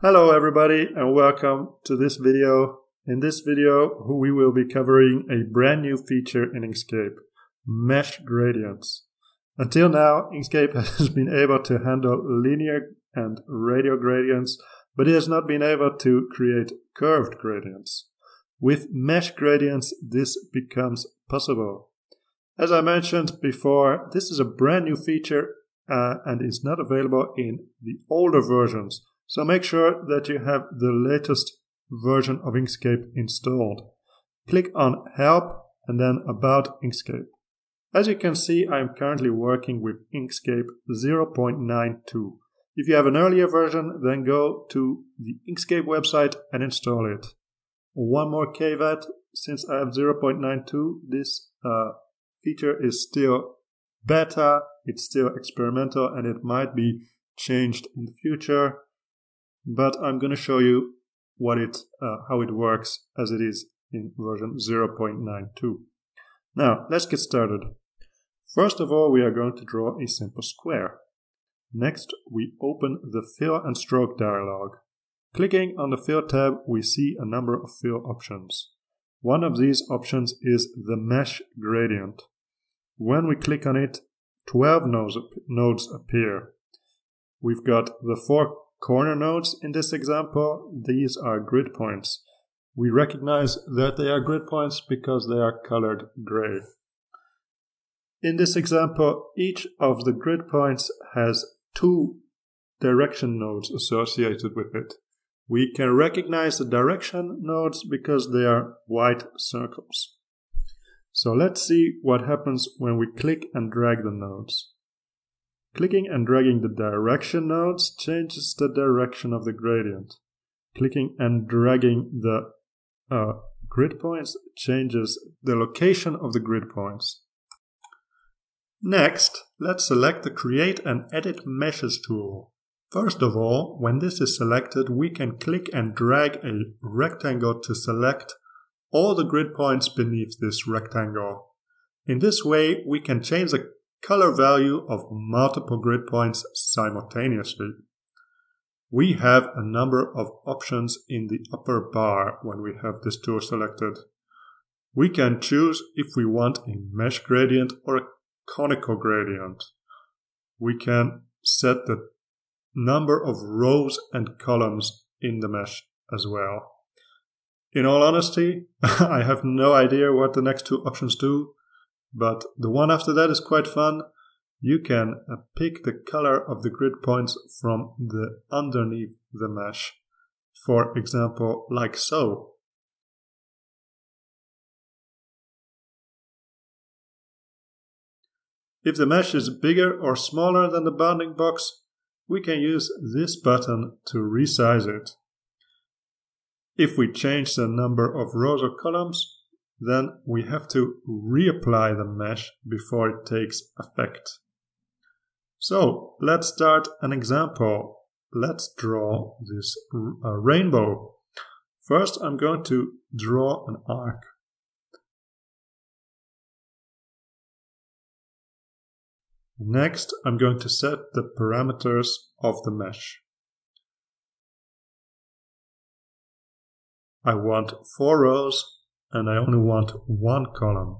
Hello everybody and welcome to this video. In this video we will be covering a brand new feature in Inkscape, mesh gradients. Until now Inkscape has been able to handle linear and radial gradients, but it has not been able to create curved gradients. With mesh gradients this becomes possible. As I mentioned before, this is a brand new feature and is not available in the older versions. So make sure that you have the latest version of Inkscape installed. Click on Help and then About Inkscape. As you can see, I'm currently working with Inkscape 0.92. If you have an earlier version, then go to the Inkscape website and install it. One more caveat, since I have 0.92, this feature is still beta, it's still experimental, and it might be changed in the future. But I'm going to show you how it works as it is in version 0.92. Now, let's get started. First of all, we are going to draw a simple square. Next, we open the Fill and Stroke dialog. Clicking on the Fill tab, we see a number of fill options. One of these options is the Mesh Gradient. When we click on it, 12 nodes appear. We've got the four corner nodes in this example. These are grid points. We recognize that they are grid points because they are colored gray. In this example, each of the grid points has two direction nodes associated with it. We can recognize the direction nodes because they are white circles. So let's see what happens when we click and drag the nodes. Clicking and dragging the direction nodes changes the direction of the gradient. Clicking and dragging the grid points changes the location of the grid points. Next, let's select the Create and Edit Meshes tool. First of all, when this is selected, we can click and drag a rectangle to select all the grid points beneath this rectangle. In this way, we can change the color value of multiple grid points simultaneously. We have a number of options in the upper bar when we have this tool selected. We can choose if we want a mesh gradient or a conical gradient. We can set the number of rows and columns in the mesh as well. In all honesty, I have no idea what the next two options do. But the one after that is quite fun. You can pick the color of the grid points from the underneath the mesh. For example, like so. If the mesh is bigger or smaller than the bounding box, we can use this button to resize it. If we change the number of rows or columns, then we have to reapply the mesh before it takes effect. So let's start an example. Let's draw this rainbow. First, I'm going to draw an arc. Next, I'm going to set the parameters of the mesh. I want four rows. And I only want one column.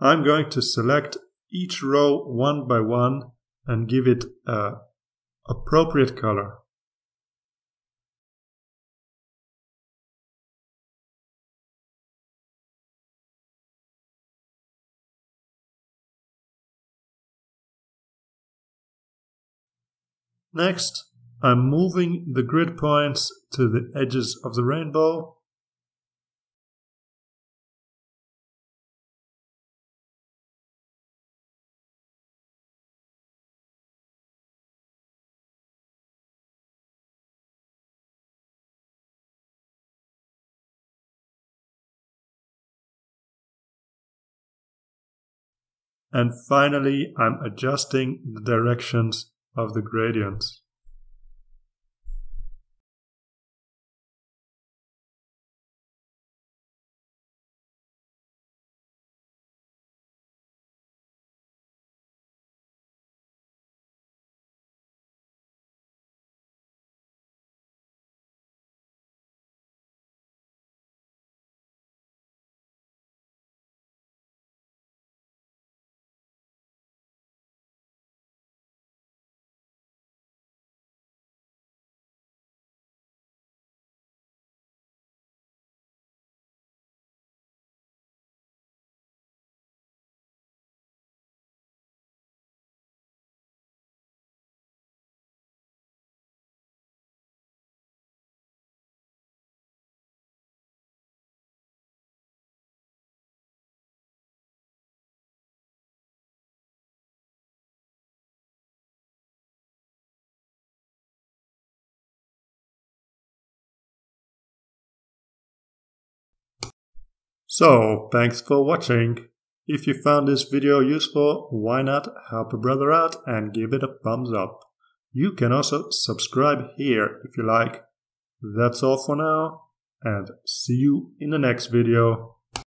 I'm going to select each row one by one and give it an appropriate color. Next, I'm moving the grid points to the edges of the rainbow. And finally, I'm adjusting the directions of the gradient. So, thanks for watching. If you found this video useful, why not help a brother out and give it a thumbs up. You can also subscribe here if you like. That's all for now, and see you in the next video.